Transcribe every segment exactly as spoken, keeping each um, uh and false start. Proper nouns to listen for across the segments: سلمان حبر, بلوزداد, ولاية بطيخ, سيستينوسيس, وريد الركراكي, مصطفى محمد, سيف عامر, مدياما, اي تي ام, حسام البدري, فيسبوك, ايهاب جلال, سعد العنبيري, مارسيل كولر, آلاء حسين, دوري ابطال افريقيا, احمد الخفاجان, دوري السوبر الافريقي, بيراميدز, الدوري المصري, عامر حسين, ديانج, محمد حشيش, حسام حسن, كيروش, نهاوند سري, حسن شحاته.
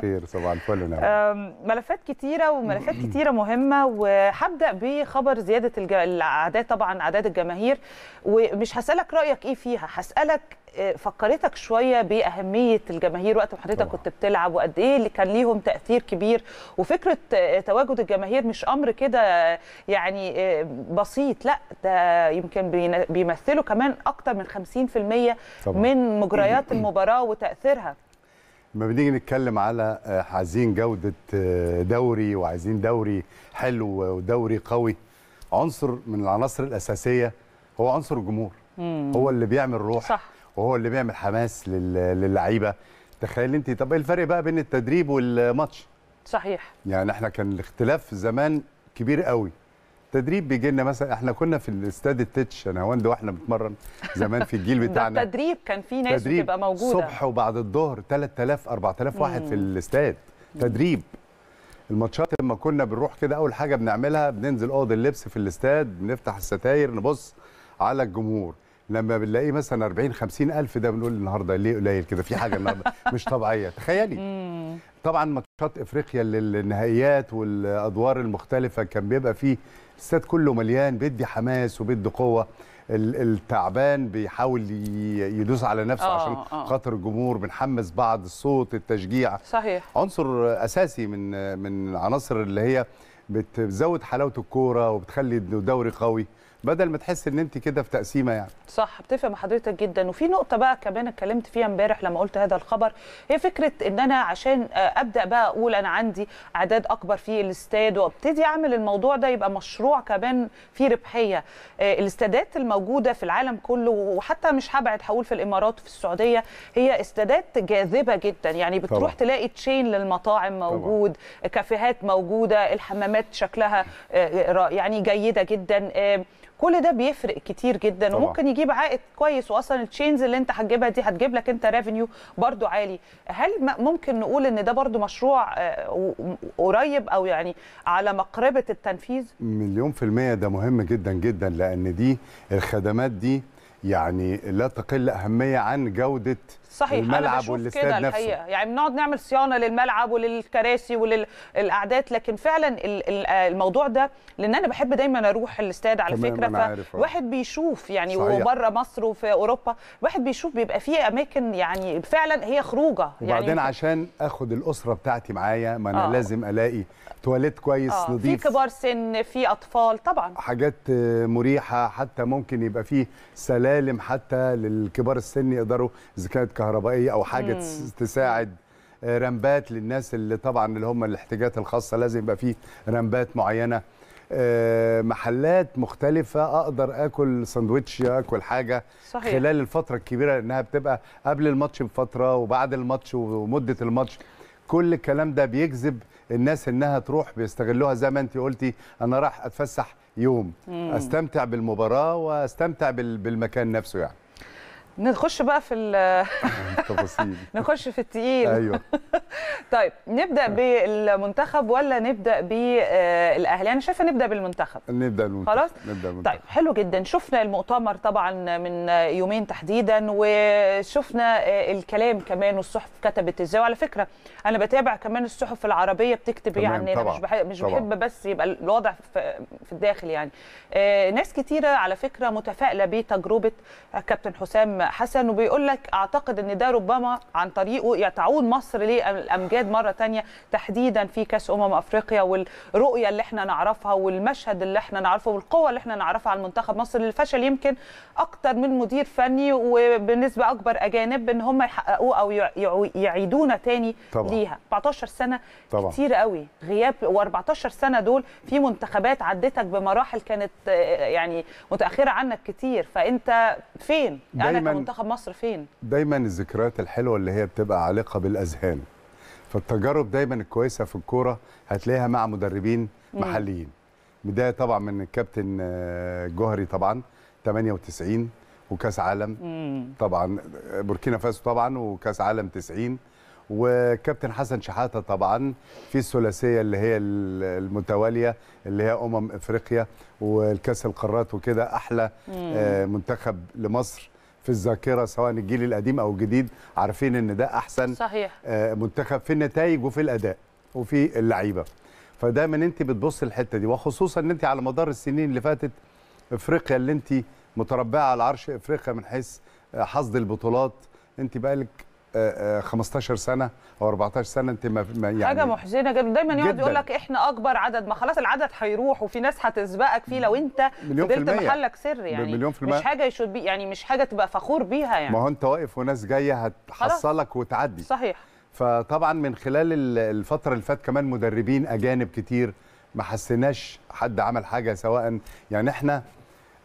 خير، صباح الفل ونعم. ملفات كتيرة وملفات كتيرة مهمة، وهبدأ بخبر زيادة الج... الأعداد، طبعا أعداد الجماهير، ومش هسألك رأيك إيه فيها، هسألك فكرتك شوية بأهمية الجماهير وقت ما حضرتك كنت بتلعب، وقد إيه اللي كان ليهم تأثير كبير، وفكرة تواجد الجماهير مش أمر كده يعني بسيط، لا ده يمكن بيمثلوا كمان أكتر من خمسين بالمية من مجريات المباراة وتأثيرها. لما بنيجي نتكلم على عايزين جودة دوري وعايزين دوري حلو ودوري قوي، عنصر من العناصر الأساسية هو عنصر الجمهور، مم. هو اللي بيعمل روح، صح. وهو اللي بيعمل حماس للعيبة. تخيل انت، طب ايه الفرق بقى بين التدريب والماتش؟ صحيح، يعني احنا كان الاختلاف زمان كبير قوي. التدريب بيجي لنا مثلا، احنا كنا في الاستاد التتش نهاوند واحنا بنتمرن زمان في الجيل بتاعنا. التدريب كان في ناس بتبقى موجوده الصبح وبعد الظهر ثلاثة آلاف أربعة آلاف واحد في الاستاد تدريب. الماتشات لما كنا بنروح كده، اول حاجه بنعملها بننزل اوضه اللبس في الاستاد، بنفتح الستاير نبص على الجمهور. لما بنلاقيه مثلا أربعين خمسين ألف، ده بنقول النهارده ليه قليل كده، في حاجه النهارده مش طبيعيه. تخيلي طبعا ماتشات افريقيا للنهائيات والادوار المختلفه كان بيبقى فيه الاستاد كله مليان، بيدي حماس وبيدي قوه. التعبان بيحاول يدوس على نفسه آه عشان آه. خاطر الجمهور، بنحمس بعض، الصوت، التشجيع، صحيح عنصر اساسي من من العناصر اللي هي بتزود حلاوه الكوره وبتخلي الدوري قوي، بدل ما تحس ان انت كده في تقسيمه يعني. صح، بتفهم حضرتك جدا. وفي نقطه بقى كمان اتكلمت فيها امبارح لما قلت هذا الخبر، هي فكره ان انا عشان ابدا بقى اقول انا عندي اعداد اكبر في الاستاد وابتدي اعمل الموضوع ده يبقى مشروع كمان فيه ربحيه. الاستادات الموجوده في العالم كله، وحتى مش هبعد هقول في الامارات وفي السعوديه، هي استادات جاذبه جدا، يعني بتروح طبعا. تلاقي تشين للمطاعم موجود، طبعا. كافيهات موجوده، الحمامات شكلها يعني جيده جدا، كل ده بيفرق كتير جدا طبعا. وممكن يجيب عائد كويس، واصلا التشينز اللي انت هتجيبها دي هتجيب لك انت ريفينيو برضو عالي. هل ممكن نقول ان ده برضو مشروع قريب او يعني على مقربة التنفيذ؟ مليون في المية، ده مهم جدا جدا، لان دي الخدمات دي يعني لا تقل أهمية عن جودة صحيح. الملعب والاستاد نفسه. الحقيقة يعني بنقعد نعمل صيانة للملعب وللكراسي وللأعداد، لكن فعلا الموضوع ده، لأن أنا بحب دايما أروح الاستاد على فكرة، فواحد بيشوف يعني صحيح. وبره مصر وفي أوروبا واحد بيشوف بيبقى فيه أماكن يعني فعلا هي خروجة. وبعدين يعني عشان أخد الأسرة بتاعتي معايا، ما أنا آه. لازم ألاقي تواليت كويس آه. نظيف، في كبار سن، في أطفال، طبعا حاجات مريحة، حتى ممكن يبقى فيه سلام حتى للكبار السن يقدروا، اذا كانت كهربائيه او حاجه مم. تساعد، رمبات للناس اللي طبعا اللي هم الاحتياجات الخاصه لازم يبقى فيه رمبات معينه، محلات مختلفه اقدر اكل ساندوتش، اكل حاجه صحيح. خلال الفتره الكبيره، لانها بتبقى قبل الماتش بفتره وبعد الماتش ومده الماتش، كل الكلام ده بيجذب الناس انها تروح، بيستغلوها زي ما انت قلتي، انا راح اتفسح يوم، مم. استمتع بالمباراه واستمتع بالمكان نفسه. يعني نخش بقى في التفاصيل نخش في التقيل. ايوه طيب، نبدا بالمنتخب ولا نبدا بالاهلي؟ انا شايفه نبدا بالمنتخب. نبدا بالمنتخب، خلاص نبدا بالمنتخب. طيب حلو جدا، شفنا المؤتمر طبعا من يومين تحديدا، وشفنا الكلام كمان والصحف كتبت ازاي. وعلى فكره انا بتابع كمان الصحف العربيه بتكتب ايه عننا، يعني مش بحب مش بحب بس يبقى الوضع في الداخل يعني. ناس كتيره على فكره متفائله بتجربه كابتن حسام حسن، وبيقول لك اعتقد ان ده ربما عن طريقه تعود مصر للامجاد مره ثانيه، تحديدا في كاس امم افريقيا، والرؤيه اللي احنا نعرفها والمشهد اللي احنا نعرفه والقوه اللي احنا نعرفها على منتخب مصر، اللي فشل يمكن اكتر من مدير فني وبالنسبه اكبر اجانب ان هم يحققوه او يعيدونا ثاني ليها. أربعتاشر سنة طبعا. كتير قوي غياب، و14 سنه دول في منتخبات عدتك بمراحل كانت يعني متاخره عنك كتير، فانت فين؟ انا منتخب مصر فين؟ دايما الذكريات الحلوه اللي هي بتبقى عالقه بالاذهان، فالتجارب دايما الكويسه في الكوره هتلاقيها مع مدربين مم. محليين. بدايه طبعا من الكابتن جوهري طبعا ثمانية وتسعين وكاس عالم مم. طبعا بوركينا فاسو طبعا، وكاس عالم تسعين، وكابتن حسن شحاته طبعا في الثلاثيه اللي هي المتواليه اللي هي امم افريقيا والكاس القارات وكده. احلى مم. منتخب لمصر في الذاكره سواء الجيل القديم او الجديد، عارفين ان ده احسن صحيح. منتخب في النتائج وفي الاداء وفي اللعيبه. فدايما انت بتبص الحته دي، وخصوصا ان انت على مدار السنين اللي فاتت افريقيا اللي انت متربعه على عرش افريقيا من حيث حصد البطولات، انت بقالك خمستاشر سنه او اربعتاشر سنه انت ما يعني حاجه محزنه جدا. دايما يقعد يقول لك احنا اكبر عدد، ما خلاص العدد هيروح وفي ناس هتسبقك فيه لو انت فضلت محلك سر، يعني مش حاجه يشوت بيه، يعني مش حاجه تبقى فخور بيها يعني. ما هو انت واقف وناس جايه هتحصلك وتعدي صحيح. فطبعا من خلال الفتره اللي فاتت كمان مدربين اجانب كتير ما حسيناش حد عمل حاجه، سواء يعني احنا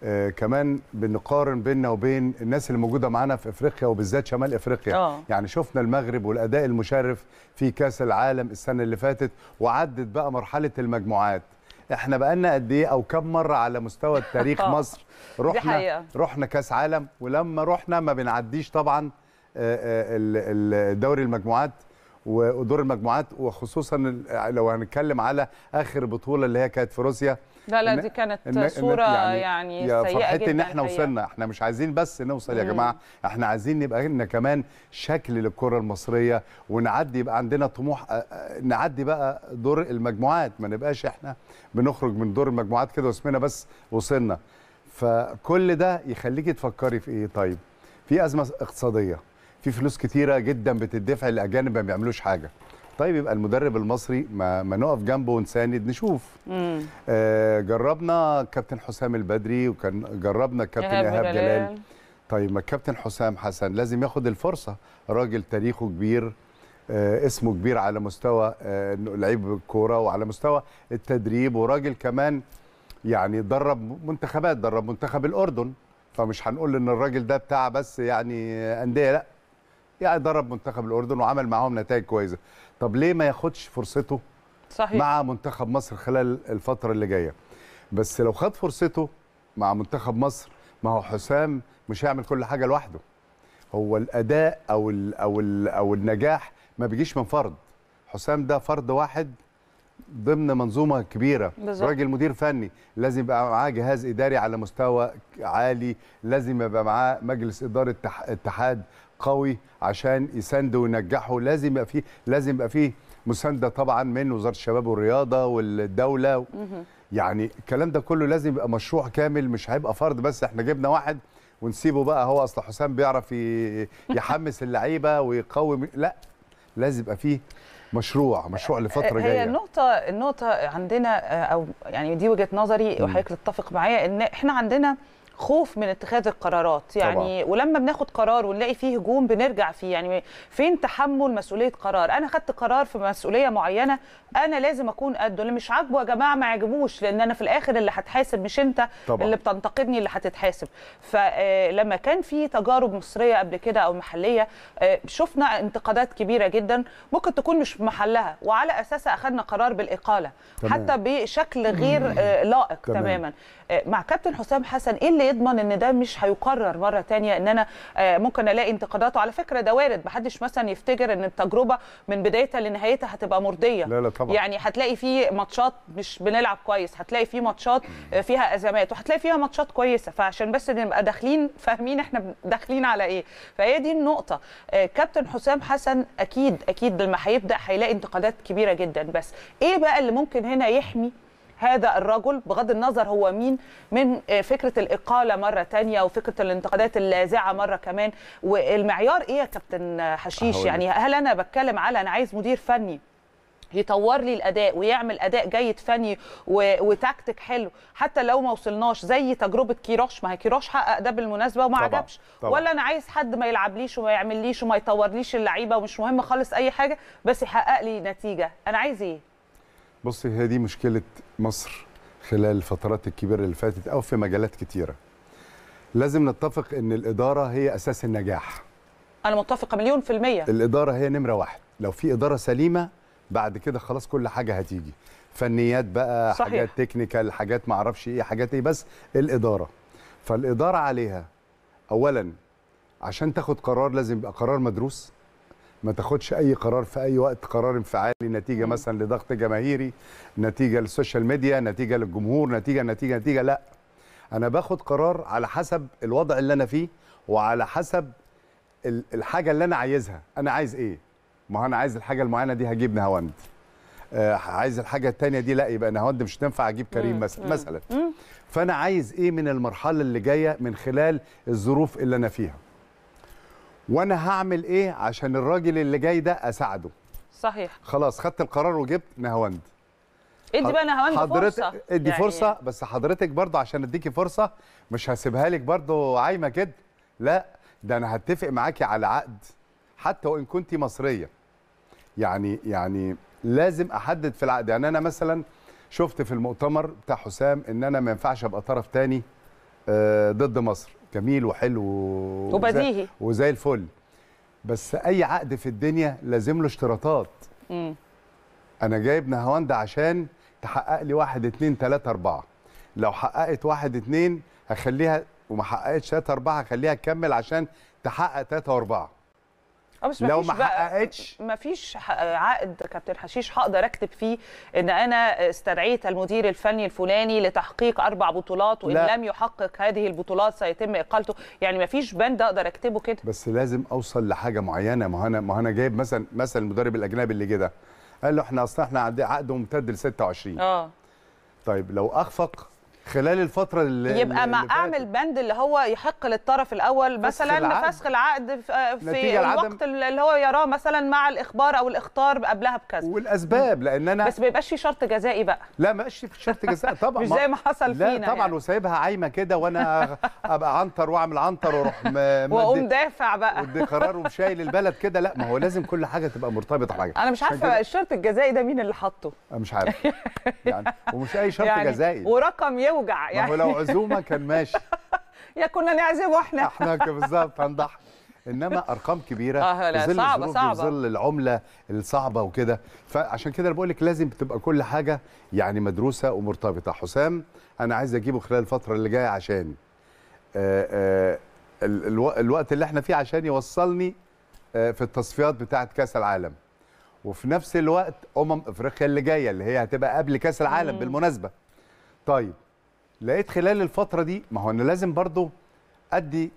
آه كمان بنقارن بيننا وبين الناس اللي موجوده معانا في افريقيا وبالذات شمال افريقيا أوه. يعني شفنا المغرب والاداء المشرف في كاس العالم السنه اللي فاتت، وعدت بقى مرحله المجموعات. احنا بقالنا قد ايه او كم مره على مستوى التاريخ مصر رحنا رحنا كاس عالم، ولما رحنا ما بنعديش طبعا دوري المجموعات ودور المجموعات، وخصوصا لو هنتكلم على اخر بطوله اللي هي كانت في روسيا. لا لا دي كانت صوره يعني, يعني سيئه جدا. ان احنا حقيقة. وصلنا، احنا مش عايزين بس نوصل يا مم. جماعه، احنا عايزين نبقى لنا كمان شكل للكره المصريه ونعدي، يبقى عندنا طموح نعدي بقى دور المجموعات، ما نبقاش احنا بنخرج من دور المجموعات كده واسمنا بس وصلنا. فكل ده يخليكي تفكري في ايه؟ طيب في ازمه اقتصاديه، في فلوس كتيره جدا بتدفع للاجانب ما بيعملوش حاجه. طيب يبقى المدرب المصري ما, ما نقف جنبه ونساند نشوف. آه جربنا كابتن حسام البدري، وكان جربنا كابتن ايهاب جلال. جلال طيب ما الكابتن حسام حسن لازم ياخد الفرصه، راجل تاريخه كبير، آه اسمه كبير على مستوى آه لعيب الكوره وعلى مستوى التدريب، وراجل كمان يعني درب منتخبات، درب منتخب الاردن، فمش هنقول ان الراجل ده بتاع بس يعني انديه، لا يعني درب منتخب الأردن وعمل معاهم نتائج كويسة. طب ليه ما ياخدش فرصته صحيح. مع منتخب مصر خلال الفترة اللي جاية؟ بس لو خد فرصته مع منتخب مصر، ما هو حسام مش هيعمل كل حاجة لوحده. هو الأداء أو ال أو ال أو النجاح ما بيجيش من فرد، حسام ده فرد واحد ضمن منظومة كبيرة. راجل مدير فني لازم يبقى معاه جهاز إداري على مستوى عالي، لازم يبقى معاه مجلس إدارة اتحاد قوي عشان يساندوا وينجحوا، لازم يبقى فيه لازم يبقى فيه مسانده طبعا من وزاره الشباب والرياضه والدوله. يعني الكلام ده كله لازم يبقى مشروع كامل، مش هيبقى فرد بس احنا جبنا واحد ونسيبه بقى هو اصل حسام بيعرف يحمس اللعيبه ويقوي، لا لازم يبقى فيه مشروع مشروع لفتره هي جايه. هي النقطه النقطه عندنا، او يعني دي وجهه نظري وحضرتك تتفق معايا، ان احنا عندنا خوف من اتخاذ القرارات يعني طبعا. ولما بناخد قرار ونلاقي فيه هجوم بنرجع فيه، يعني فين تحمل مسؤوليه قرار؟ انا خدت قرار في مسؤوليه معينه، انا لازم اكون قده. اللي مش عاجبه يا جماعه ما يعجبوش، لان انا في الاخر اللي هتحاسب مش انت طبعا. اللي بتنتقدني اللي هتتحاسب. فلما كان في تجارب مصريه قبل كده او محليه شفنا انتقادات كبيره جدا ممكن تكون مش في محلها، وعلى اساسها اخذنا قرار بالاقاله تمام. حتى بشكل غير لائق تمام. تماما. مع كابتن حسام حسن ايه اللي يضمن ان ده مش هيقرر مره ثانيه، ان انا ممكن الاقي انتقاداته؟ على فكره ده وارد، محدش مثلا يفتكر ان التجربه من بدايتها لنهايتها هتبقى مرضيه. لا لا طبعا. يعني هتلاقي في ماتشات مش بنلعب كويس، هتلاقي في ماتشات فيها ازمات، وهتلاقي فيها ماتشات كويسه، فعشان بس نبقى داخلين فاهمين احنا داخلين على ايه. فهي دي النقطه. كابتن حسام حسن اكيد اكيد لما هيبدا هيلاقي انتقادات كبيره جدا، بس ايه بقى اللي ممكن هنا يحمي هذا الرجل بغض النظر هو مين من فكرة الإقالة مرة تانية وفكرة الانتقادات اللاذعة مرة كمان؟ والمعيار إيه يا كابتن حشيش؟ أهولي. يعني هل أنا بتكلم على أنا عايز مدير فني يطور لي الاداء ويعمل اداء جيد فني وتكتيك حلو حتى لو ما وصلناش زي تجربه كيروش؟ ما هي كيروش حقق ده بالمناسبه وما عجبش، ولا انا عايز حد ما يلعبليش وما يعمليش وما يطورليش اللعيبه ومش مهم خالص اي حاجه بس يحقق لي نتيجه؟ انا عايز ايه؟ بصي هي دي مشكلة مصر خلال الفترات الكبيرة اللي فاتت أو في مجالات كتيرة. لازم نتفق إن الإدارة هي أساس النجاح. أنا متفقة مليون في المية. الإدارة هي نمرة واحد، لو في إدارة سليمة بعد كده خلاص كل حاجة هتيجي. فنيات بقى صحيح. حاجات تكنيكال، حاجات معرفش إيه، حاجات إيه، بس الإدارة. فالإدارة عليها أولاً عشان تاخد قرار لازم يبقى قرار مدروس، ما تاخدش اي قرار في اي وقت، قرار انفعالي نتيجه مثلا لضغط جماهيري، نتيجه للسوشيال ميديا، نتيجه للجمهور، نتيجه نتيجه نتيجه لا. انا باخد قرار على حسب الوضع اللي انا فيه وعلى حسب الحاجه اللي انا عايزها. انا عايز ايه؟ ما انا عايز الحاجه المعينه دي هجيب نهاوند، آه عايز الحاجه الثانيه دي لا يبقى نهاوند مش هتنفع اجيب كريم مثلا مثلا. فانا عايز ايه من المرحله اللي جايه من خلال الظروف اللي انا فيها، وانا هعمل ايه عشان الراجل اللي جاي ده اساعده. صحيح. خلاص خدت القرار وجبت نهاوند، ادي بقى نهاوند فرصه، ادي يعني فرصه. بس حضرتك برضه عشان اديكي فرصه مش هسيبها لك برضه عايمه كده، لا ده انا هتفق معاكي على عقد حتى وان كنتي مصريه. يعني يعني لازم احدد في العقد. يعني انا مثلا شفت في المؤتمر بتاع حسام ان انا ما ينفعش ابقى طرف تاني ضد مصر. جميل وحلو وبديهي وزي الفل، بس اي عقد في الدنيا لازم له اشتراطات. امم انا جايب نهاوند عشان تحقق لي واحد اتنين تلاته اربعه، لو حققت واحد اتنين هخليها وما حققتش تلاته اربعه هخليها تكمل عشان تحقق تلاته واربعه. لو ما حققتش مفيش عقد كابتن حشيش هقدر اكتب فيه ان انا استدعيت المدير الفني الفلاني لتحقيق اربع بطولات وان لا. لم يحقق هذه البطولات سيتم اقالته، يعني مفيش بند اقدر اكتبه كده. بس لازم اوصل لحاجه معينه. ما انا ما انا جايب مثلا مثلا المدرب الاجنبي اللي جه ده قال له احنا اصلا احنا عقده ممتد ل ستة وعشرين. اه طيب لو اخفق خلال الفترة اللي يبقى ما اعمل بند اللي هو يحق للطرف الاول مثلا فسخ العقد في الوقت اللي هو يراه مثلا مع الاخبار او الاخطار قبلها بكذا والاسباب. لان انا بس ما يبقاش في شرط جزائي بقى. لا ما يبقاش في شرط جزائي طبعا. مش زي ما حصل فينا. لا طبعا يعني. وسايبها عايمه كده وانا ابقى عنتر واعمل عنتر واروح واقوم دافع بقى ودي قرار ومشايل البلد كده. لا ما هو لازم كل حاجه تبقى مرتبطه بحاجه. انا مش عارفه الشرط الجزائي ده مين اللي حاطه. مش عارف يعني. ومش اي شرط يعني جزائي ورقم يوجع يعني. ما هو لو عزومه كان ماشي. يا كنا نعزمه احنا. احنا بالظبط هنضحك. انما ارقام كبيره في ظل الظروف وفي ظل العمله الصعبه وكده، فعشان كده انا بقول لك لازم تبقى كل حاجه يعني مدروسه ومرتبطه. حسام انا عايز اجيبه خلال الفتره اللي جايه عشان آآ آآ الوقت اللي احنا فيه عشان يوصلني في التصفيات بتاعه كاس العالم، وفي نفس الوقت امم افريقيا اللي جايه اللي هي هتبقى قبل كاس العالم مم. بالمناسبه. طيب لقيت خلال الفترة دي ما هو أنا لازم برضو أدي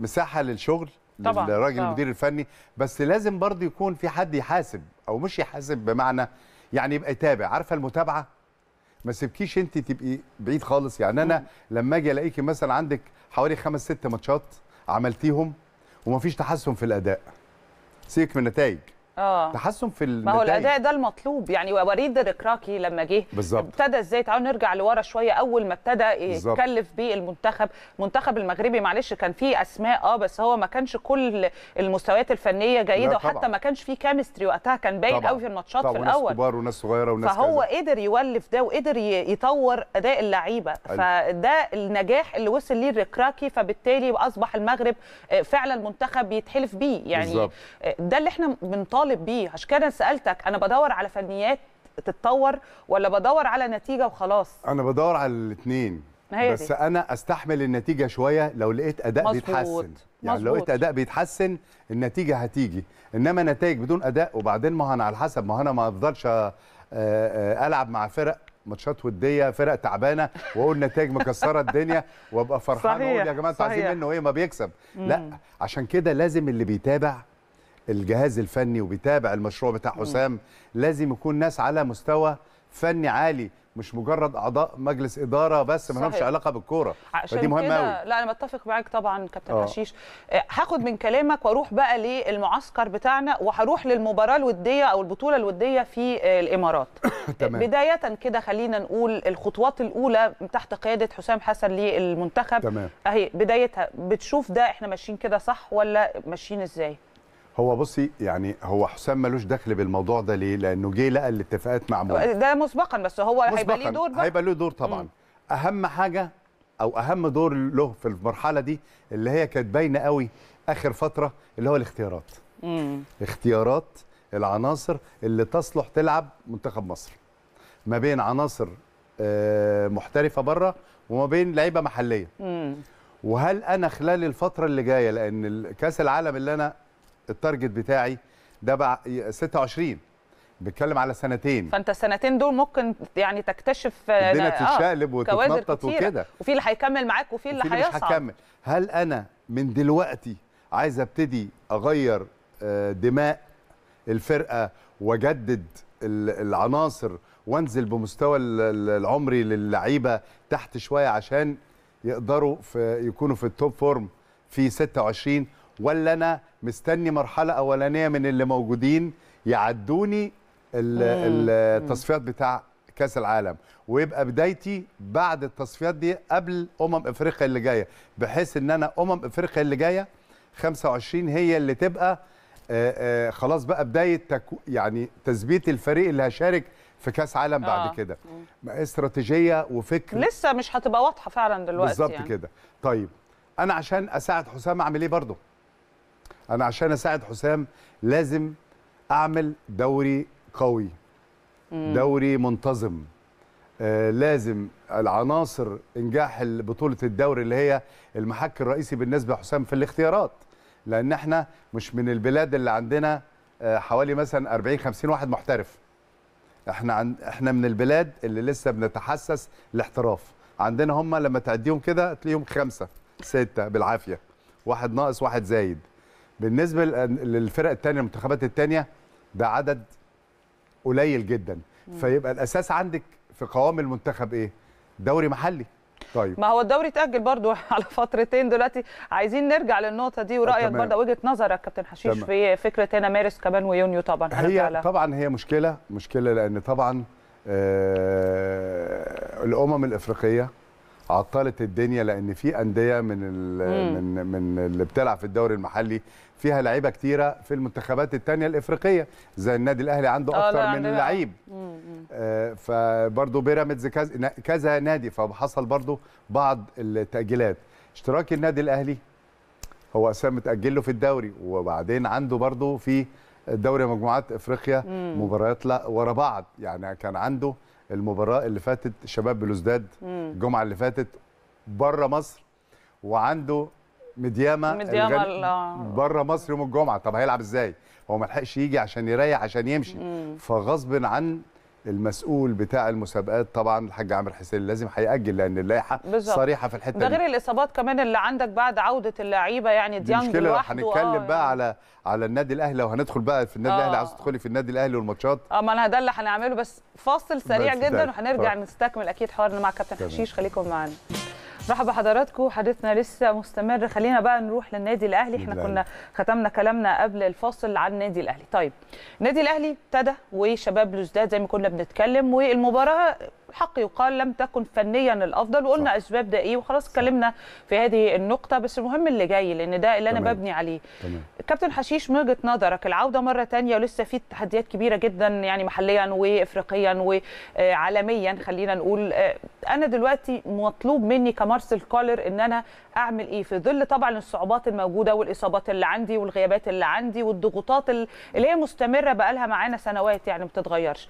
مساحة للشغل للراجل المدير الفني، بس لازم برضو يكون في حد يحاسب أو مش يحاسب بمعنى يعني يبقى يتابع. عارفة المتابعة ما سيبكيش أنت تبقي بعيد خالص. يعني أنا مم. لما أجي ألاقيكي مثلا عندك حوالي خمس ست ماتشات عملتيهم ومفيش تحسن في الأداء، سيبك من النتائج اه تحسن في النتائج. ما هو الاداء ده المطلوب يعني. وريد الركراكي لما جه ابتدى ازاي؟ تعالوا نرجع لورا شويه. اول ما ابتدى يتكلف بيه المنتخب المنتخب المغربي معلش كان فيه اسماء اه بس هو ما كانش كل المستويات الفنيه جيده، وحتى ما كانش فيه كيمستري وقتها. كان باين قوي في الماتشات في الاول، وناس كبار وناس صغيره وناس فهو كذا. قدر يولف ده وقدر يطور اداء اللعيبه، فده النجاح اللي وصل ليه الركراكي. فبالتالي اصبح المغرب فعلا منتخب يتحلف بيه يعني. بالزبط. ده اللي احنا بنطالب بيه. عشان كده سالتك انا بدور على فنيات تتطور ولا بدور على نتيجه وخلاص؟ انا بدور على الاثنين، بس دي. انا استحمل النتيجه شويه لو لقيت اداء مزبوط. بيتحسن يعني. مزبوط. لو لقيت اداء بيتحسن النتيجه هتيجي، انما نتائج بدون اداء. وبعدين ما انا على حسب ما انا ما افضلش العب مع فرق ماتشات وديه فرق تعبانه واقول نتائج مكسره الدنيا وابقى فرحان واقول يا جماعه انتوا عايزين منه ايه ما بيكسب. مم. لا عشان كده لازم اللي بيتابع الجهاز الفني وبيتابع المشروع بتاع حسام مم. لازم يكون ناس على مستوى فني عالي، مش مجرد اعضاء مجلس اداره بس ما لهمش علاقه بالكوره. فدي مهمه قوي. لا انا بتفق معاك طبعا كابتن حشيش. هاخد من كلامك واروح بقى للمعسكر بتاعنا، وهروح للمباراه الوديه او البطوله الوديه في الامارات. بدايه كده خلينا نقول الخطوات الاولى تحت قياده حسام حسن للمنتخب. تمام. اهي بدايتها. بتشوف ده احنا ماشيين كده صح ولا ماشيين ازاي؟ هو بصي يعني هو حسام ملوش دخل بالموضوع ده. ليه؟ لانه جه لقى الاتفاقات معموله ده مسبقا، بس هو هيبقى ليه دور بقى. هيبقى له دور طبعا. مم. اهم حاجه او اهم دور له في المرحله دي اللي هي كانت باينه قوي اخر فتره اللي هو الاختيارات. مم. اختيارات العناصر اللي تصلح تلعب منتخب مصر ما بين عناصر محترفه بره وما بين لعيبه محليه. مم. وهل انا خلال الفتره اللي جايه لان كاس العالم اللي انا التارجت بتاعي ده بقى ستة وعشرين بيتكلم على سنتين، فانت السنتين دول ممكن يعني تكتشف الدنيا تتشقلب وتتنطط وكده، وفي اللي هيكمل معاك وفي اللي هيصعد. هل انا من دلوقتي عايز ابتدي اغير دماء الفرقه واجدد العناصر وانزل بمستوى العمري للعيبه تحت شويه عشان يقدروا في يكونوا في التوب فورم في ستة وعشرين، ولا انا مستني مرحله اولانيه من اللي موجودين يعدوني التصفيات بتاع كاس العالم ويبقى بدايتي بعد التصفيات دي قبل امم افريقيا اللي جايه، بحيث ان انا امم افريقيا اللي جايه خمسة وعشرين هي اللي تبقى آآ آآ خلاص بقى بدايه تكو يعني تثبيت الفريق اللي هشارك في كاس عالم آه. بعد كده استراتيجيه وفكر لسه مش هتبقى واضحه فعلا دلوقتي بالظبط يعني. كده. طيب انا عشان اساعد حسام اعمل ايه برضه؟ انا عشان اساعد حسام لازم اعمل دوري قوي، دوري منتظم، آه لازم العناصر انجاح بطوله الدوري اللي هي المحك الرئيسي بالنسبه لحسام في الاختيارات، لان احنا مش من البلاد اللي عندنا آه حوالي مثلا أربعين خمسين واحد محترف. احنا عن احنا من البلاد اللي لسه بنتحسس الاحتراف، عندنا هم لما تعديهم كده تلاقيهم خمسه سته بالعافيه، واحد ناقص واحد زايد. بالنسبه للفرق الثانيه المنتخبات الثانيه ده عدد قليل جدا، فيبقى الاساس عندك في قوام المنتخب ايه؟ دوري محلي. طيب ما هو الدوري اتاجل برضو على فترتين، دلوقتي عايزين نرجع للنقطه دي ورايك برضه وجهه نظرك كابتن حشيش تمام. في فكره هنا مارس كمان ويونيو طبعا هي طبعا هي مشكله مشكله لان طبعا آه الامم الافريقيه عطلت الدنيا، لان في انديه من من من اللي بتلعب في الدوري المحلي فيها لعيبه كتيره في المنتخبات الثانيه الافريقيه، زي النادي الاهلي عنده اكتر من لعيب آه فبرضه بيراميدز كذا كذا نادي، فحصل برضه بعض التاجيلات. اشتراك النادي الاهلي هو اساسا متاجل له في الدوري، وبعدين عنده برضه في دوري مجموعات افريقيا مباريات لا ورا بعض، يعني كان عنده المباراه اللي فاتت شباب بلوزداد الجمعه اللي فاتت بره مصر، وعنده مدياما مدياما بره مصر يوم الجمعه. طب هيلعب ازاي؟ هو ما لحقش يجي عشان يريح عشان يمشي، فغصب عن المسؤول بتاع المسابقات طبعا الحاج عامر حسين لازم هيأجل، لان اللائحه صريحه في الحته ده غير دي. الاصابات كمان اللي عندك بعد عوده اللعيبه يعني ديانج دي لوحده. هنتكلم آه بقى يعني. على على النادي الاهلي، وهندخل بقى في النادي آه. الاهلي. عايز تدخلي في النادي الاهلي والماتشات اه ما انا ده اللي هنعمله، بس فاصل سريع بس جدا وهنرجع نستكمل اكيد حوارنا مع كابتن تمام. حشيش خليكم معانا. مرحبا بحضراتكم، حديثنا لسه مستمر. خلينا بقى نروح للنادي الاهلي، احنا كنا ختمنا كلامنا قبل الفاصل عن النادي الاهلي. طيب النادي الاهلي ابتدى وشباب بلوزداد زي ما كنا بنتكلم، والمباراه حق يقال لم تكن فنيا الافضل، وقلنا صح. اسباب ده ايه وخلاص اتكلمنا في هذه النقطه، بس المهم اللي جاي لان ده اللي انا تمام. ببني عليه. تمام. كابتن حشيش من وجهه نظرك العوده مره ثانيه ولسه في تحديات كبيره جدا يعني محليا وافريقيا وعالميا، خلينا نقول انا دلوقتي مطلوب مني كمارسيل كولر ان انا اعمل ايه في ظل طبعا الصعوبات الموجوده والاصابات اللي عندي والغيابات اللي عندي والضغوطات اللي هي مستمره بقى لها معانا سنوات يعني ما بتتغيرش.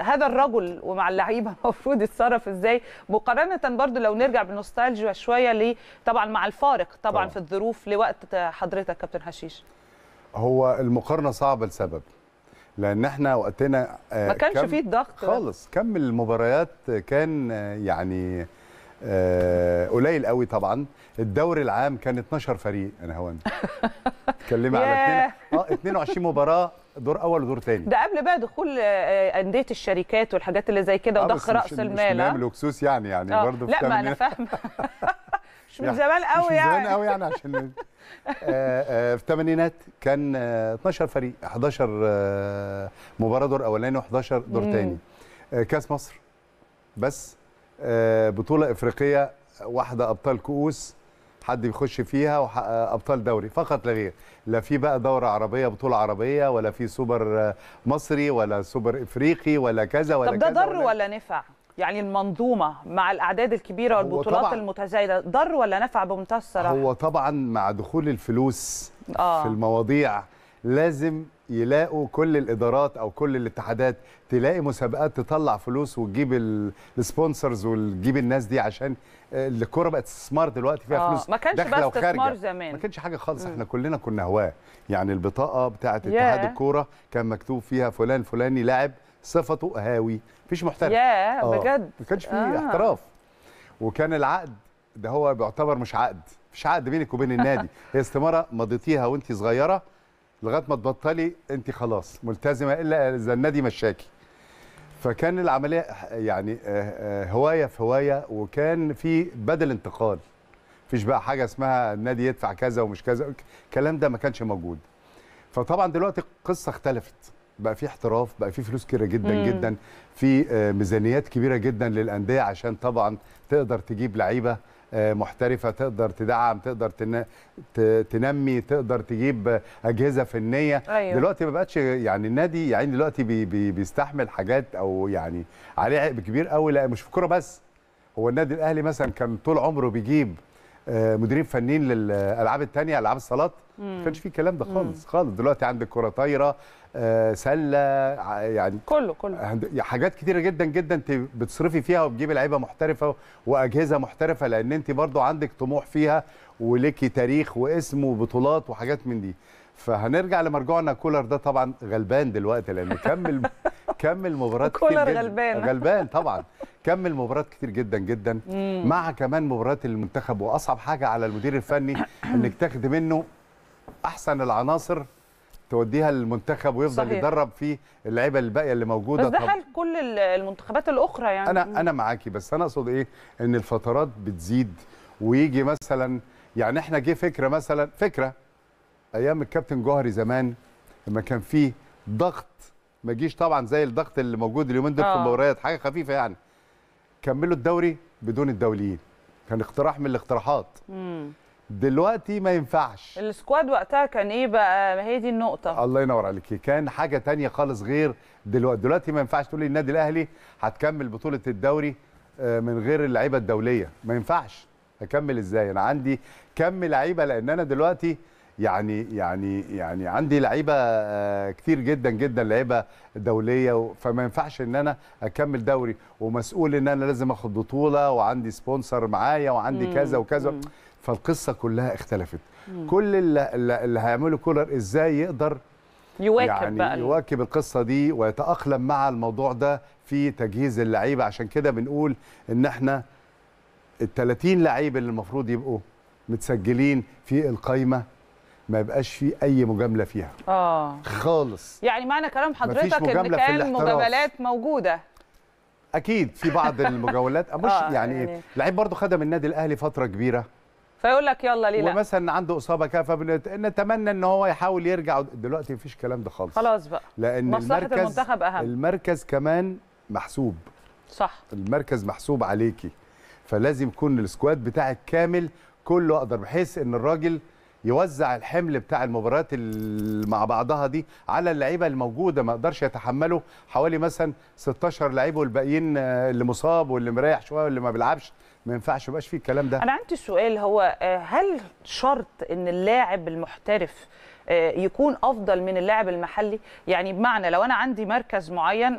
هذا الرجل ومع اللعيبه المفروض يتصرف ازاي مقارنه برضو لو نرجع بالنوستالجيا شويه ليه طبعا مع الفارق طبعا, طبعا في الظروف لوقت حضرتك كابتن حشيش؟ هو المقارنه صعبه لسبب، لان احنا وقتنا ما كانش فيه ضغط خالص، كم المباريات كان يعني قليل قوي. طبعا الدوري العام كان اتناشر فريق يا نهاوند اتكلمي على اتنين وعشرين مباراه دور اول ودور ثاني، ده قبل بقى دخول انديه الشركات والحاجات اللي زي كده وضخ راس المال. اه مش لوكسوس يعني يعني برضه لا ما انا فاهمه مش من زمان قوي يعني مش من زمان قوي يعني عشان في الثمانينات كان اتناشر فريق، حداشر مباراه دور اولاني وحداشر دور ثاني. كاس مصر بس، بطولة إفريقية واحدة، أبطال كؤوس حد بيخش فيها، وأبطال دوري فقط لا غير. لا في بقى دورة عربية بطولة عربية، ولا في سوبر مصري ولا سوبر إفريقي ولا كذا ولا كذا. طب ده ضر ولا, ولا نفع؟ يعني المنظومة مع الأعداد الكبيرة والبطولات المتزايدة ضر ولا نفع بمنتهى الصراحة؟ هو طبعا مع دخول الفلوس آه. في المواضيع لازم يلاقوا كل الادارات او كل الاتحادات تلاقي مسابقات تطلع فلوس وتجيب السبونسرز وتجيب الناس دي، عشان الكوره بقت استثمار دلوقتي فيها آه. فلوس ما كانش بقى استثمار زمان، ما كانش حاجه خالص. احنا كلنا كنا هواه يعني، البطاقه بتاعه yeah. اتحاد الكوره كان مكتوب فيها فلان فلاني لاعب صفته هاوي، مفيش محترف yeah. آه. بجد ما كانش فيه آه. احتراف، وكان العقد ده هو بيعتبر مش عقد مفيش عقد بينك وبين النادي، هي استماره مضيتيها وانت صغيره لغايه ما تبطلي انت خلاص ملتزمه الا اذا النادي مشاكي. فكان العمليه يعني هوايه في هوايه، وكان في بدل انتقال، مفيش بقى حاجه اسمها النادي يدفع كذا ومش كذا، الكلام ده ما كانش موجود. فطبعا دلوقتي القصه اختلفت، بقى في احتراف، بقى في فلوس كتيره جدا مم. جدا، في ميزانيات كبيره جدا للانديه عشان طبعا تقدر تجيب لعيبه محترفه، تقدر تدعم، تقدر تنمي، تقدر تجيب اجهزه فنيه. أيوة. دلوقتي ما بقتش يعني النادي يعني دلوقتي بي بي بيستحمل حاجات او يعني عليه عبء كبير قوي. لا مش في الكوره بس، هو النادي الاهلي مثلا كان طول عمره بيجيب مديرين فنيين للالعاب الثانيه، العاب الصالات، ما كانش فيه الكلام ده خالص مم. خالص. دلوقتي عندك كره طايره، آه، سله، يعني كله كله حاجات كتيره جدا جدا انت بتصرفي فيها وبتجيبي لعيبه محترفه واجهزه محترفه، لان انت برضو عندك طموح فيها وليكي تاريخ واسم وبطولات وحاجات من دي. فهنرجع لمرجوعنا، كولر ده طبعا غلبان دلوقتي لانه كمل كمل مباريات كتير جدا. كولر غلبان غلبان طبعا، كمل مباريات كتير جدا جدا مم. مع كمان مباريات المنتخب. واصعب حاجه على المدير الفني انك تاخد منه احسن العناصر توديها للمنتخب ويفضل صحيح. يدرب فيه اللعيبه الباقيه اللي موجوده. بس ده حال كل المنتخبات الاخرى يعني. انا انا معاكي، بس انا اقصد ايه، ان الفترات بتزيد ويجي مثلا يعني احنا جه فكره مثلا فكره ايام الكابتن جوهري زمان لما كان فيه ضغط، ما يجيش طبعا زي الضغط اللي موجود اليومين دول في المباريات، حاجه خفيفه يعني. كملوا الدوري بدون الدوليين، كان اقتراح من الاقتراحات. امم دلوقتي ما ينفعش. السكواد وقتها كان ايه بقى، هي دي النقطه. الله ينور عليكي، كان حاجه تانية خالص غير دلوقتي. دلوقتي ما ينفعش تقولي النادي الاهلي هتكمل بطوله الدوري من غير اللعيبه الدوليه، ما ينفعش. هكمل ازاي؟ انا عندي كم لعيبه، لان انا دلوقتي يعني يعني يعني عندي لعيبه كتير جدا جدا، لعيبه دوليه، فما ينفعش ان انا اكمل دوري ومسؤول ان انا لازم اخد بطوله وعندي سبونسر معايا وعندي مم. كذا وكذا مم. فالقصه كلها اختلفت. مم. كل اللي, اللي هيعمله كولر ازاي يقدر يواكب يعني بقى يواكب القصه دي ويتاقلم مع الموضوع ده في تجهيز اللعيبه. عشان كده بنقول ان احنا ال ثلاثين لعيب اللي المفروض يبقوا متسجلين في القايمه ما يبقاش في اي مجامله فيها اه خالص. يعني معنى كلام حضرتك ان كان مجاملات موجوده؟ اكيد في بعض المجاولات مش آه يعني, يعني لعيب برضه خدم النادي الاهلي فتره كبيره فيقول لك يلا ليه لا، ومثلا عنده اصابه كده فنتمنى ان هو يحاول يرجع. دلوقتي مفيش الكلام ده خالص، خلاص بقى، لان مصلحه المنتخب اهم. المركز كمان محسوب، صح، المركز محسوب عليكي، فلازم يكون السكواد بتاعك كامل كله اقدر، بحيث ان الراجل يوزع الحمل بتاع المباريات مع بعضها دي على اللعيبه الموجوده. ما اقدرش يتحمله حوالي مثلا ستاشر لعيب والباقيين اللي مصاب واللي مريح شويه واللي ما بيلعبش، ما ينفعش، ما يبقاش فيه الكلام ده. انا عندي سؤال، هو هل شرط ان اللاعب المحترف يكون افضل من اللاعب المحلي؟ يعني بمعنى لو انا عندي مركز معين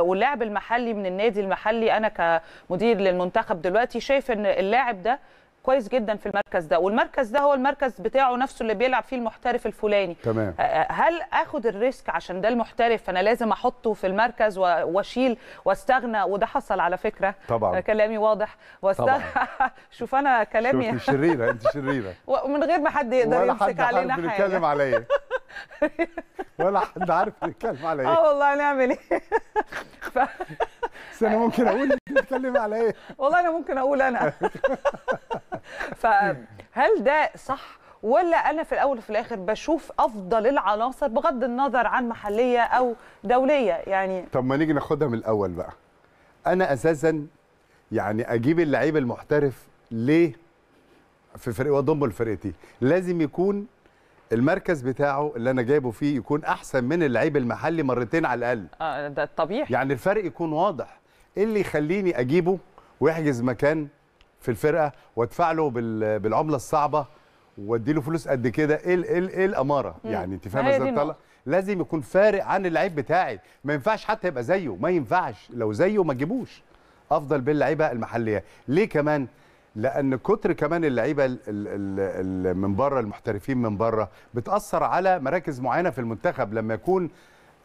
واللاعب المحلي من النادي المحلي، انا كمدير للمنتخب دلوقتي شايف ان اللاعب ده كويس جدا في المركز ده، والمركز ده هو المركز بتاعه نفسه اللي بيلعب فيه المحترف الفلاني، تمام. هل اخد الريسك عشان ده المحترف فانا لازم احطه في المركز واشيل واستغنى؟ وده حصل على فكره طبعا، كلامي واضح واستغنى شوف انا كلامي، انت شريره، انت شريره ومن غير ما حد يقدر يمسك علينا حاجه ولا حد بيتكلم عليا ولا حد عارف بيتكلم عليا. اه والله نعمل ايه ف... بس انا ممكن اقول بتتكلم على ايه، والله انا ممكن اقول انا فهل ده صح ولا انا في الاول وفي الاخر بشوف افضل العناصر بغض النظر عن محليه او دوليه يعني؟ طب ما نيجي ناخدها من الاول بقى. انا اساسا يعني اجيب اللعيب المحترف ليه في فريق واضمه لفرقتي؟ لازم يكون المركز بتاعه اللي انا جايبه فيه يكون احسن من اللعيب المحلي مرتين على الاقل. اه ده الطبيعي يعني، الفرق يكون واضح. ايه اللي يخليني اجيبه ويحجز مكان في الفرقه وادفع له بالعمله الصعبه واديله فلوس قد كده؟ ايه ايه الاماره يعني؟ انت فاهمه ازاي طالع؟ لازم يكون فارق عن اللعيب بتاعي، ما ينفعش حتى يبقى زيه، ما ينفعش لو زيه ما تجيبوش. افضل باللعيبه المحليه ليه كمان؟ لان كتر كمان اللعيبه من بره، المحترفين من بره، بتاثر على مراكز معينه في المنتخب. لما يكون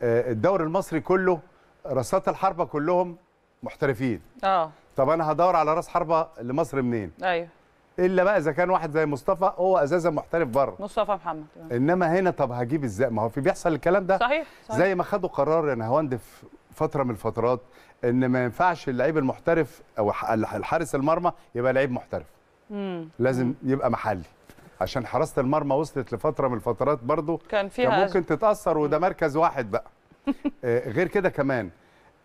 الدوري المصري كله راسات الحربه كلهم محترفين، اه طب انا هدور على راس حربه لمصر منين؟ ايوه الا بقى اذا كان واحد زي مصطفى هو اساسا محترف بره، مصطفى محمد، انما هنا طب هجيب ازاي؟ ما هو في بيحصل الكلام ده. صحيح, صحيح. زي ما خدوا قرار يا نهاوند في فتره من الفترات ان ما ينفعش اللعيب المحترف او الحارس المرمى يبقى لعيب محترف، مم. لازم مم. يبقى محلي، عشان حراسه المرمى وصلت لفتره من الفترات برضو كان فيها ممكن تتاثر، وده مركز واحد بقى. غير كده كمان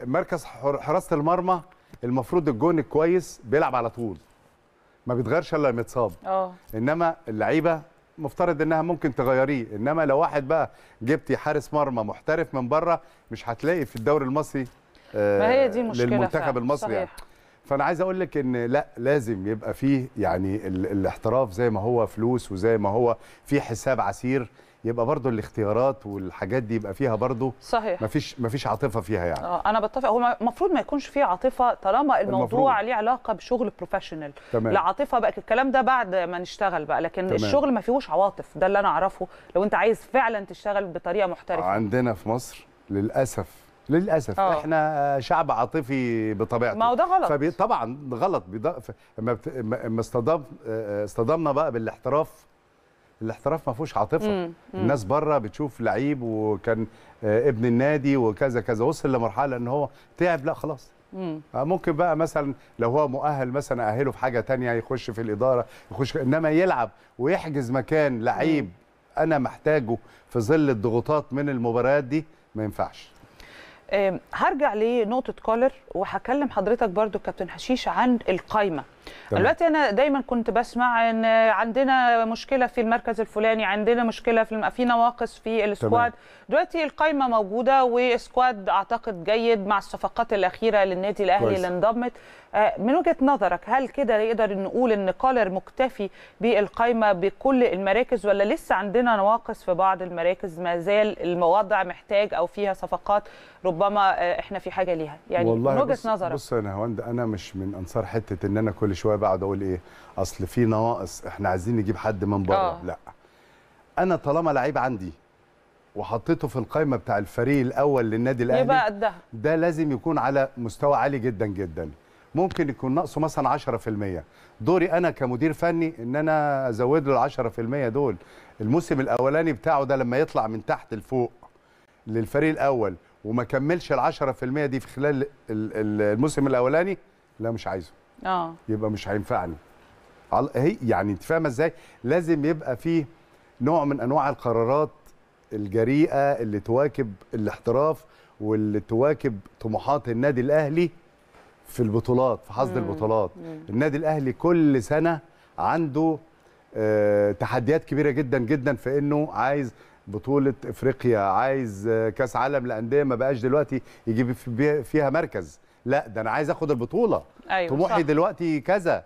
مركز حراسه المرمى المفروض الجون الكويس بيلعب على طول، ما بيتغيرش الا لما يتصاب. اه انما اللعيبه مفترض انها ممكن تغيريه، انما لو واحد بقى جبتي حارس مرمى محترف من بره مش هتلاقي في الدوري المصري آه ما هي دي مشكله للمنتخب المصري يعني. فانا عايز اقول لك ان لا، لازم يبقى فيه يعني الاحتراف زي ما هو فلوس وزي ما هو في حساب عسير، يبقى برضو الاختيارات والحاجات دي يبقى فيها برضو صحيح، مفيش مفيش عاطفه فيها يعني. اه انا بتفق، هو المفروض ما يكونش فيه عاطفه طالما الموضوع ليه علاقه بشغل بروفيشنال. لا عاطفه بقى، الكلام ده بعد ما نشتغل بقى، لكن تمام. الشغل ما فيهوش عواطف، ده اللي انا اعرفه. لو انت عايز فعلا تشتغل بطريقه محترفه عندنا في مصر للاسف للاسف أوه. احنا شعب عاطفي بطبيعته، ما هو ده غلط. فبي... طبعا غلط. اما بت... ما استضام... استضامنا بقى بالاحتراف، الاحتراف ما فيهوش عاطفه. مم. مم. الناس بره بتشوف لعيب وكان ابن النادي وكذا كذا، وصل لمرحله ان هو تعب، لا خلاص. مم. ممكن بقى مثلا لو هو مؤهل مثلا اهله في حاجه ثانيه، يخش في الاداره يخش، انما يلعب ويحجز مكان لعيب مم. انا محتاجه في ظل الضغوطات من المباريات دي، ما ينفعش. هرجع لنقطة كولر وهكلم حضرتك برضو كابتن حشيش عن القايمة. دلوقتي أنا دايما كنت بسمع إن عندنا مشكلة في المركز الفلاني، عندنا مشكلة في في نواقص في السكواد. دلوقتي القايمة موجودة والسكواد أعتقد جيد مع الصفقات الأخيرة للنادي الأهلي كويس. اللي انضمت. من وجهة نظرك هل كده نقدر نقول إن كولر مكتفي بالقايمة بكل المراكز، ولا لسه عندنا نواقص في بعض المراكز؟ ما زال الموضع محتاج أو فيها صفقات ربما إحنا في حاجة ليها يعني، من وجهة بص نظرك؟ بص يا نهاوند، أنا مش من أنصار حتة إن أنا كل شويه بقعد اقول ايه اصل في نواقص احنا عايزين نجيب حد من بره. لا، انا طالما لعيب عندي وحطيته في القائمه بتاع الفريق الاول للنادي الاهلي يبقى ده ده لازم يكون على مستوى عالي جدا جدا. ممكن يكون ناقصه مثلا عشرة في المية، دوري انا كمدير فني ان انا ازود له عشرة في المية دول. الموسم الاولاني بتاعه ده لما يطلع من تحت لفوق للفريق الاول وما كملش ال عشرة في المية دي في خلال الموسم الاولاني، لا مش عايزه. اه يبقى مش هينفعني هي يعني، انت فاهمه ازاي؟ لازم يبقى فيه نوع من انواع القرارات الجريئه اللي تواكب الاحتراف واللي تواكب طموحات النادي الاهلي في البطولات، في حصد البطولات. مم. النادي الاهلي كل سنه عنده آه تحديات كبيره جدا جدا، في انه عايز بطوله افريقيا، عايز آه كاس عالم للانديه، ما بقاش دلوقتي يجيب فيها مركز، لا ده انا عايز اخد البطوله. أيوة طموحي صح. دلوقتي كذا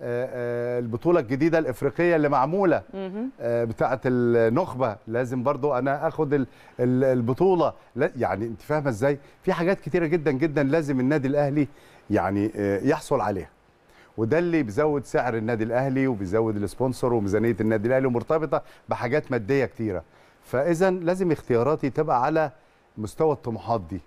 آآ آآ البطوله الجديده الافريقيه اللي معموله بتاعه النخبه، لازم برضو انا اخد البطوله. لا يعني انت فاهمه ازاي؟ في حاجات كتيره جدا جدا لازم النادي الاهلي يعني يحصل عليها، وده اللي بيزود سعر النادي الاهلي وبيزود السبونسر وميزانيه النادي الاهلي، ومرتبطه بحاجات ماديه كتيره. فاذا لازم اختياراتي تبقى على مستوى الطموحات دي.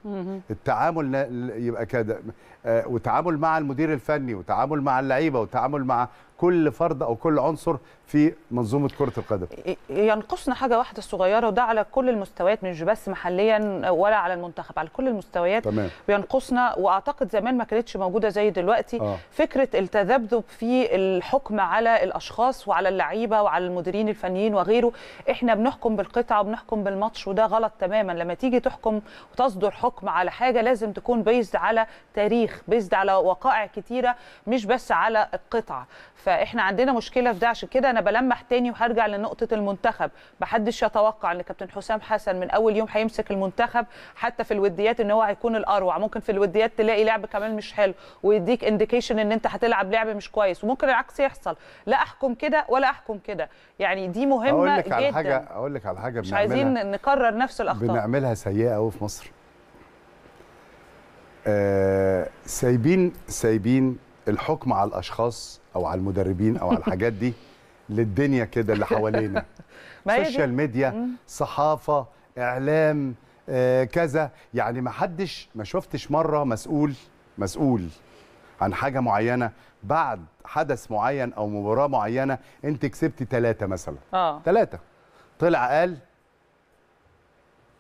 التعامل يبقى كده، وتعامل مع المدير الفني وتعامل مع اللعيبه وتعامل مع كل فرد او كل عنصر في منظومه كره القدم. ينقصنا حاجه واحده صغيره، وده على كل المستويات مش بس محليا ولا على المنتخب، على كل المستويات. تمام. بينقصنا، واعتقد زمان ما كانتش موجوده زي دلوقتي. آه. فكره التذبذب في الحكم على الاشخاص وعلى اللعيبه وعلى المديرين الفنيين وغيره. احنا بنحكم بالقطعه وبنحكم بالماتش، وده غلط تماما. لما تيجي تحكم وتصدر حكم على حاجه لازم تكون بيزد على تاريخ، بيزد على وقائع كتيره، مش بس على القطعه. فاحنا عندنا مشكله في ده. عشان كده انا بلمح تاني وهرجع لنقطه المنتخب. محدش يتوقع ان كابتن حسام حسن من اول يوم هيمسك المنتخب، حتى في الوديات ان هو هيكون الاروع. ممكن في الوديات تلاقي لعب كمان مش حلو ويديك انديكيشن ان انت هتلعب لعب مش كويس، وممكن العكس يحصل. لا احكم كده ولا احكم كده يعني، دي مهمه جدا. اقول لك على حاجه، اقول لك على حاجه مش عايزين نكرر نفس الاخطاء، بنعملها سيئه قوي في مصر. آه سايبين سايبين الحكم على الاشخاص او على المدربين او على الحاجات دي للدنيا كده اللي حوالينا. سوشيال ميديا، صحافه، اعلام، آه كذا يعني. ما حدش ما شفتش مره مسؤول مسؤول عن حاجه معينه بعد حدث معين او مباراه معينه انت كسبتي ثلاثه مثلا، اه ثلاثه، طلع قال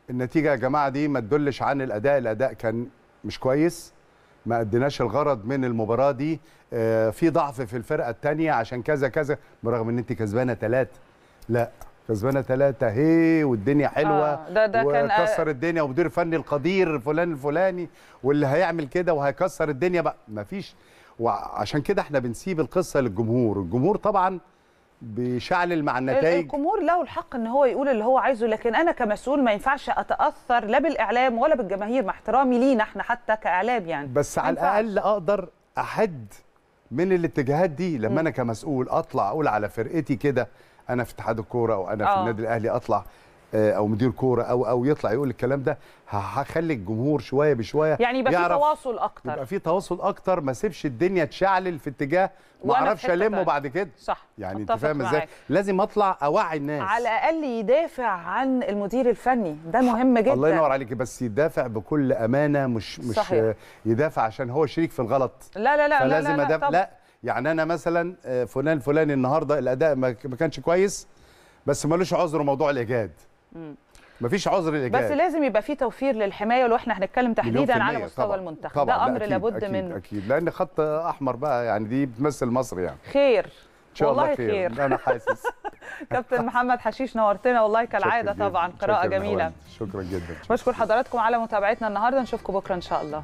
النتيجه يا جماعه دي ما تدلش عن الاداء، الاداء كان مش كويس، ما اديناش الغرض من المباراه دي، آه في ضعف في الفرقه الثانيه عشان كذا كذا، برغم ان انت كسبانه ثلاثه. لا كسبانه ثلاثه هي والدنيا حلوه، آه ده ده وكسر كان الدنيا، ومدير فني القدير فلان الفلاني واللي هيعمل كده وهيكسر الدنيا بقى، ما فيش. وعشان كده احنا بنسيب القصه للجمهور، الجمهور طبعا بيشعلل مع النتائج، الجمهور له الحق ان هو يقول اللي هو عايزه، لكن انا كمسؤول ما ينفعش اتاثر لا بالاعلام ولا بالجماهير، مع احترامي لينا احنا حتى كاعلام يعني، بس على الاقل اقدر احد من الاتجاهات دي لما م. انا كمسؤول اطلع اقول على فرقتي كده، انا في اتحاد الكوره او انا أوه. في النادي الاهلي اطلع، او مدير كوره او او يطلع يقول الكلام ده، هخلي الجمهور شويه بشويه يعني يبقى في تواصل اكتر، يبقى في تواصل اكتر، ما سيبش الدنيا تشعلل في اتجاه ما اعرفش المه بعد كده. صح، يعني انت فاهم ازاي؟ لازم اطلع اوعي الناس، على الاقل يدافع عن المدير الفني، ده مهم جدا. الله ينور عليك، بس يدافع بكل امانه، مش مش صحيح. يدافع عشان هو شريك في الغلط، لا لا لا فلازم لا, لا, لا يعني انا مثلا فلان فلان النهارده الاداء ما كانش كويس، بس مالوش عذر موضوع الايجاد، مفيش عذر للايجاد، بس لازم يبقى في توفير للحمايه، ولو احنا هنتكلم تحديدا على مستوى طبعًا المنتخب، طبعًا ده امر لا لابد منه اكيد، لان خط احمر بقى يعني، دي بتمثل مصر يعني، خير ان شاء الله، خير, خير. انا حاسس. كابتن محمد حشيش نورتنا والله كالعاده، طبعا قراءه جميله، شكرا جدا، بشكر حضراتكم على متابعتنا النهارده، نشوفكم بكره ان شاء الله.